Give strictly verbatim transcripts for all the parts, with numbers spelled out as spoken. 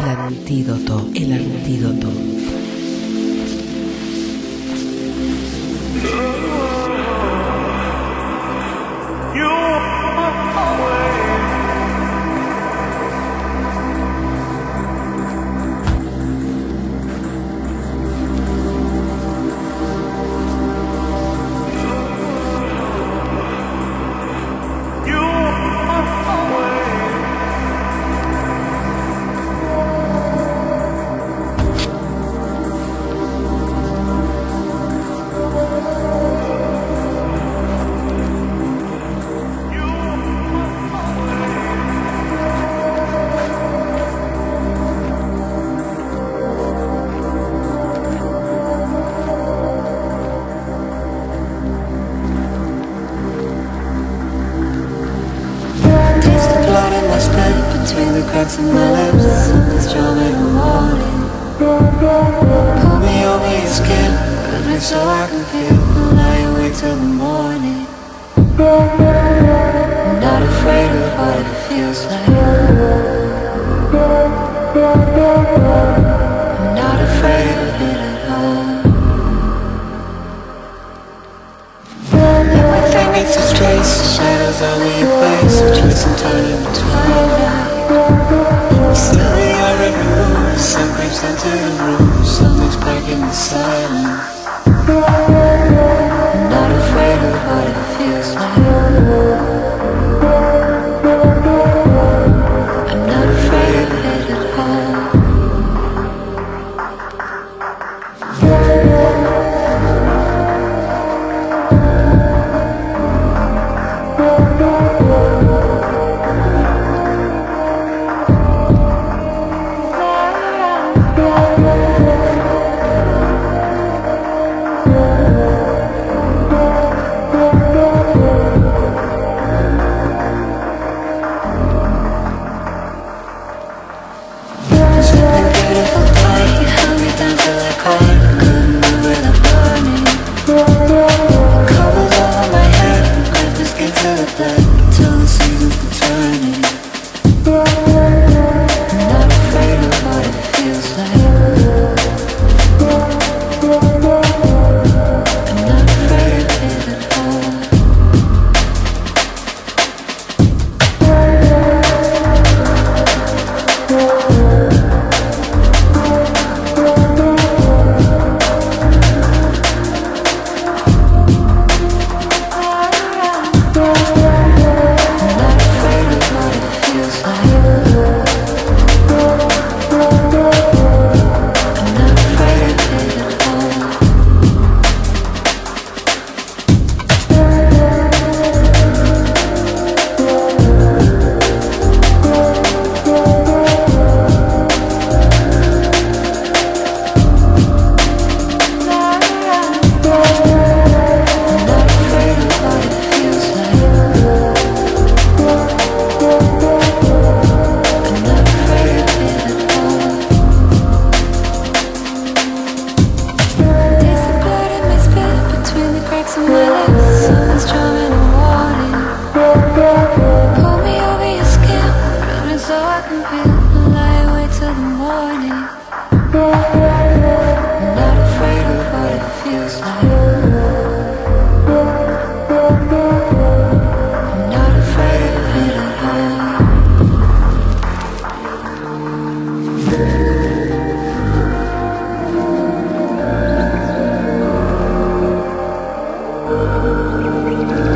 El antídoto, el antídoto. Cracks in my lips, this strawberry morning. Pull me over your skin, every so I can feel. Lie awake till the morning. I'm not afraid of what it feels like. I'm not afraid of it at all. Everything makes us trace, the shadows only a place, twist and turn in between. Slowly I remove, some creeps into the room, something's breaking the silence. I'm not afraid of what it feels like. I'm not afraid of it at Thank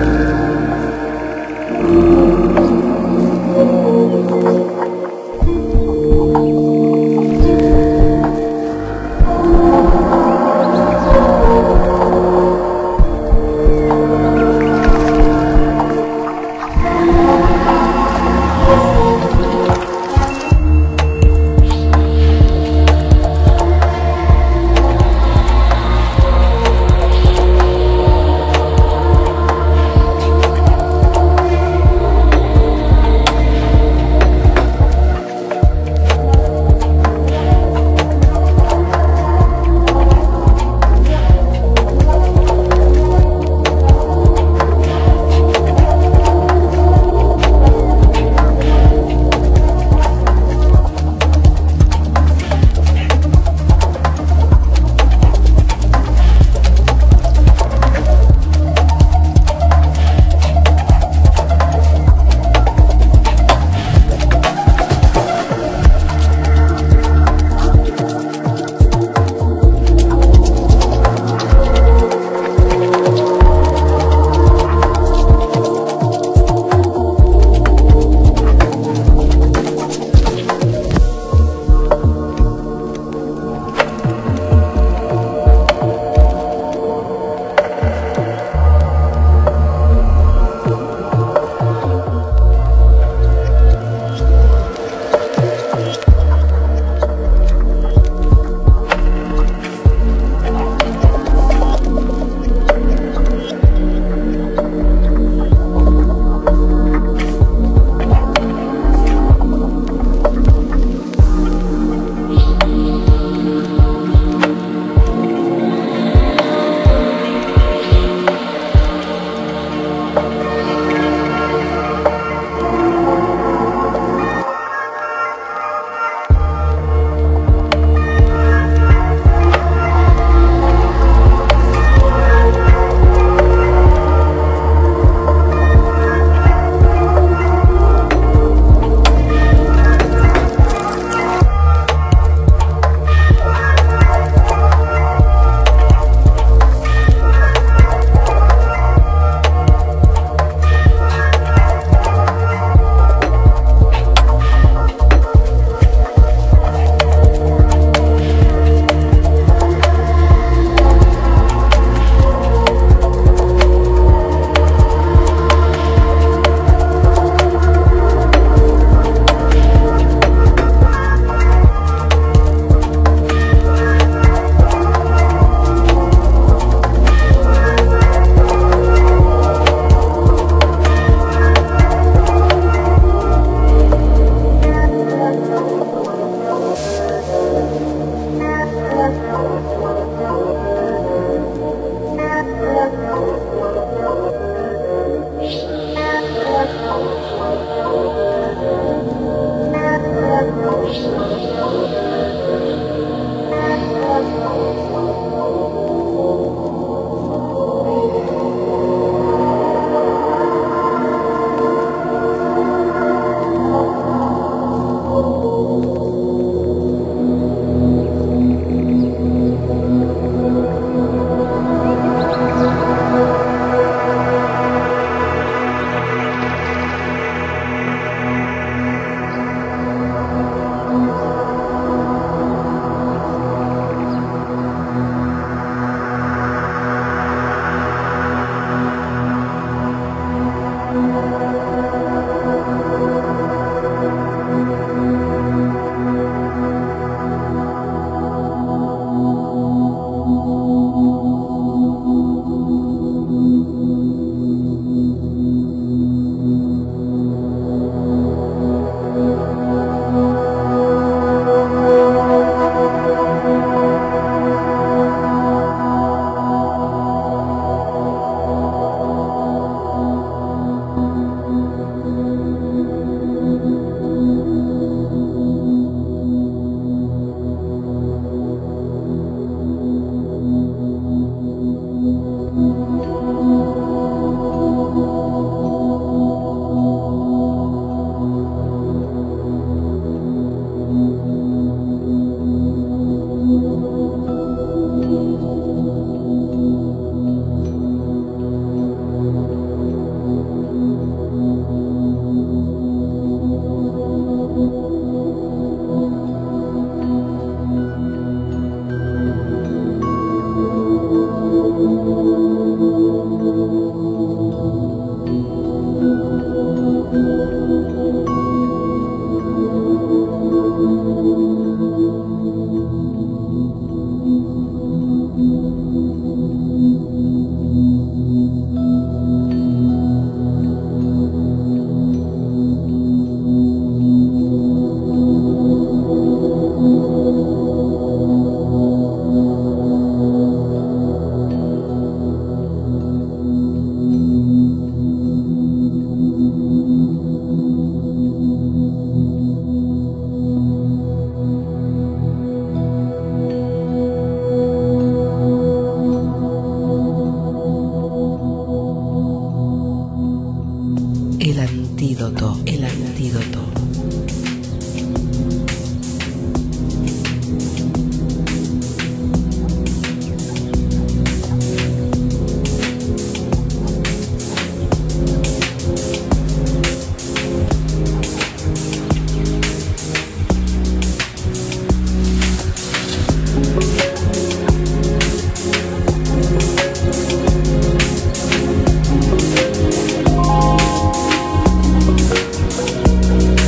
you. antídoto, el antídoto. We'll be right back.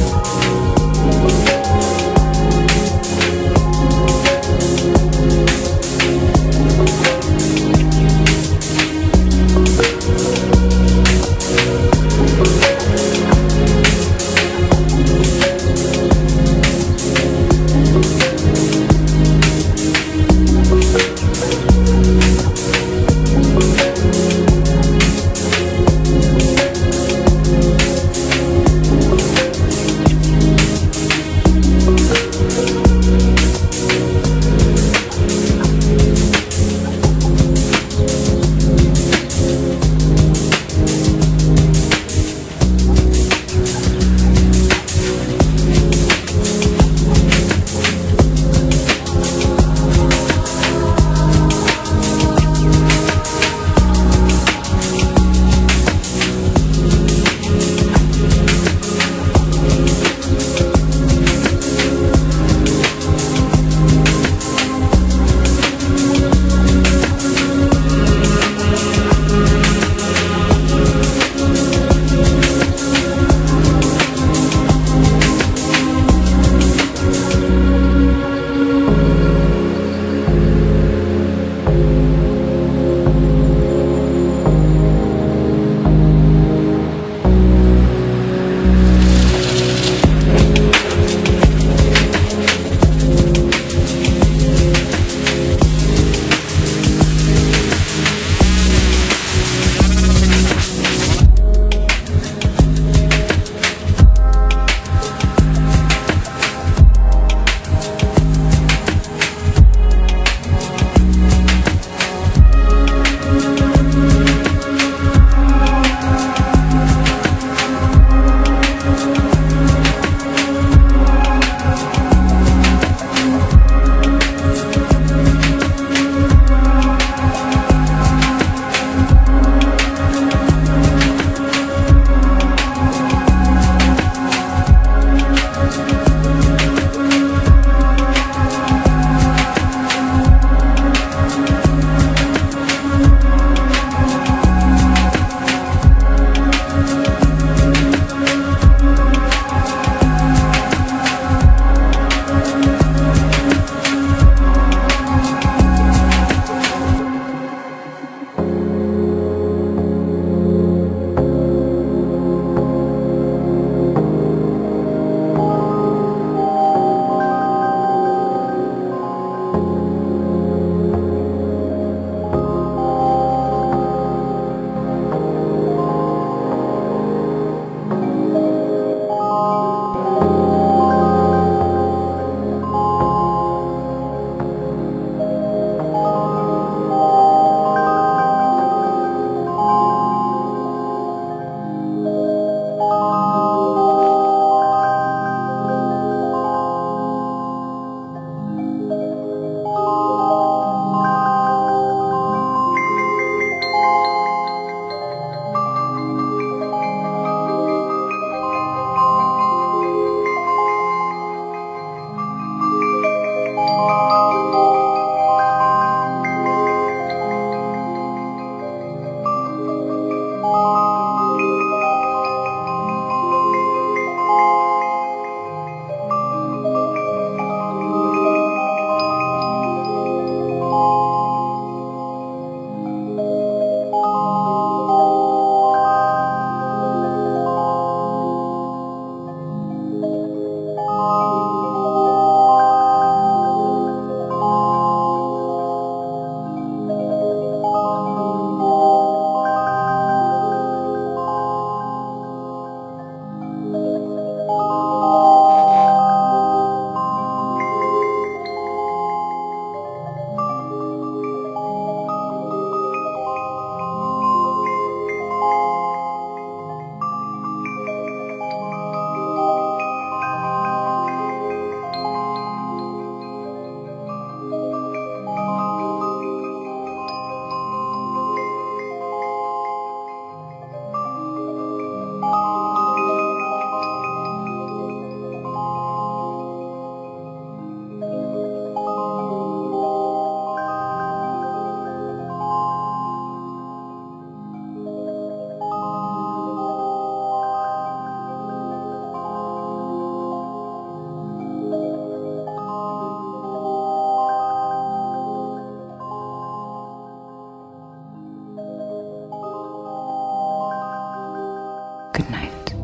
Good night.